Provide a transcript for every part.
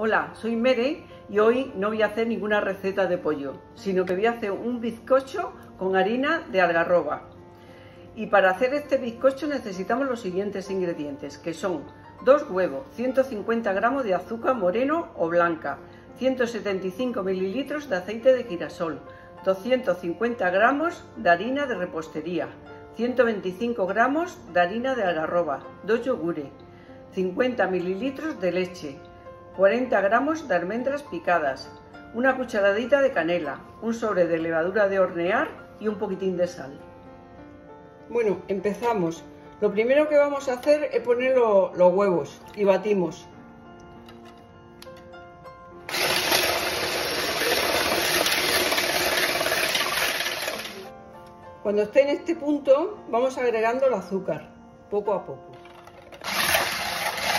Hola, soy Mere y hoy no voy a hacer ninguna receta de pollo, sino que voy a hacer un bizcocho con harina de algarroba. Y para hacer este bizcocho necesitamos los siguientes ingredientes, que son 2 huevos, 150 gramos de azúcar moreno o blanca, 175 mililitros de aceite de girasol, 250 gramos de harina de repostería, 125 gramos de harina de algarroba, 2 yogures, 50 mililitros de leche, 40 gramos de almendras picadas, una cucharadita de canela, un sobre de levadura de hornear y un poquitín de sal. Bueno, empezamos. Lo primero que vamos a hacer es poner los huevos y batimos. Cuando esté en este punto vamos agregando el azúcar, poco a poco.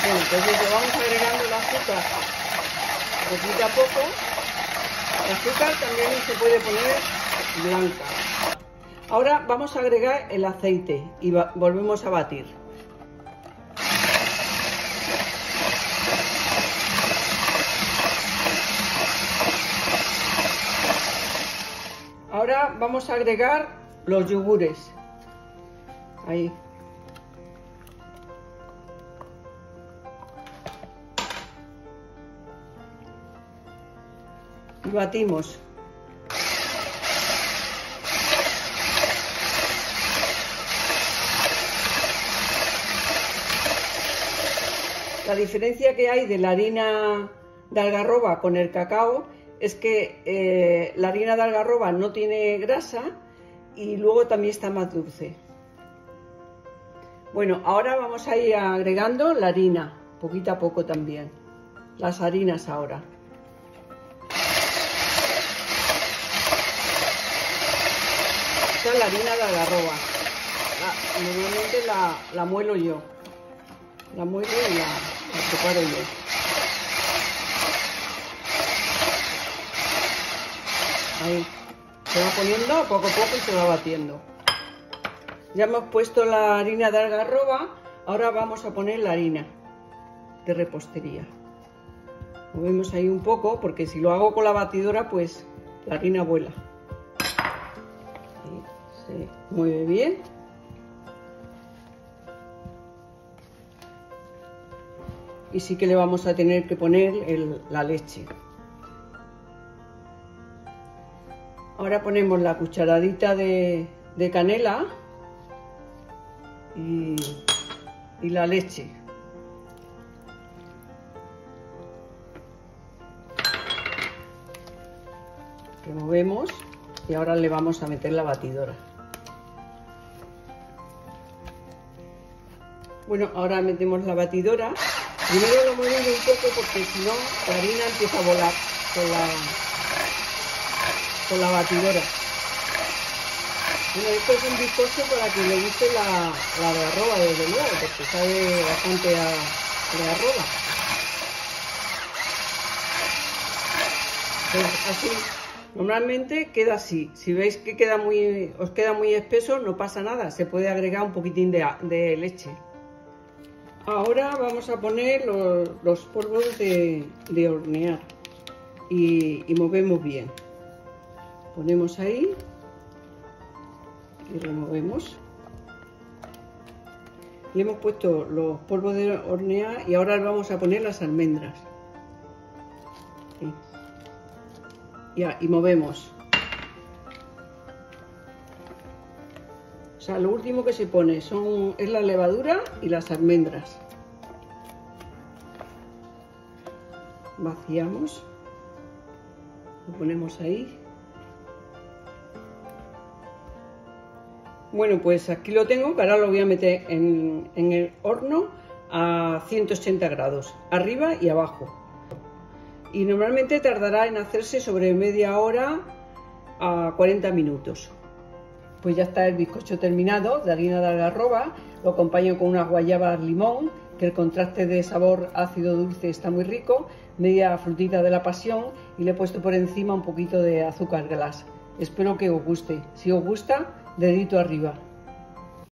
Bueno, entonces le vamos agregando el azúcar poquito a poco. El azúcar también se puede poner blanca. Ahora vamos a agregar el aceite y volvemos a batir. Ahora vamos a agregar los yogures, ahí. Y batimos. La diferencia que hay de la harina de algarroba con el cacao es que la harina de algarroba no tiene grasa y luego también está más dulce. Bueno, ahora vamos a ir agregando la harina, poquito a poco también. Las harinas ahora. Esta es la harina de algarroba. Normalmente la muelo yo. La muelo y la preparo yo. Ahí. Se va poniendo poco a poco y se va batiendo. Ya hemos puesto la harina de algarroba, ahora vamos a poner la harina de repostería. Movemos ahí un poco porque si lo hago con la batidora pues la harina vuela. Ahí, se mueve bien. Y sí que le vamos a tener que poner la leche. Ahora ponemos la cucharadita de canela y la leche. Removemos y ahora le vamos a meter la batidora. Bueno, ahora metemos la batidora. Primero lo movemos un poco porque si no la harina empieza a volar con la batidora. Bueno, esto es un bizcocho para que le guste la de algarroba, desde luego, porque sabe bastante a algarroba. Pues así, normalmente queda así. Si veis que os queda muy espeso, no pasa nada, se puede agregar un poquitín de leche. Ahora vamos a poner los polvos de hornear y movemos bien. Ponemos ahí y removemos. Y hemos puesto los polvos de hornear y ahora vamos a poner las almendras. Sí. Y movemos. O sea, lo último que se pone es la levadura y las almendras. Vaciamos. Lo ponemos ahí. Bueno, pues aquí lo tengo, que ahora lo voy a meter en el horno a 180 grados, arriba y abajo. Y normalmente tardará en hacerse sobre media hora a 40 minutos. Pues ya está el bizcocho terminado de harina de algarroba, lo acompaño con unas guayabas limón, que el contraste de sabor ácido-dulce está muy rico, media frutita de la pasión y le he puesto por encima un poquito de azúcar glas. Espero que os guste. Si os gusta, dedito arriba.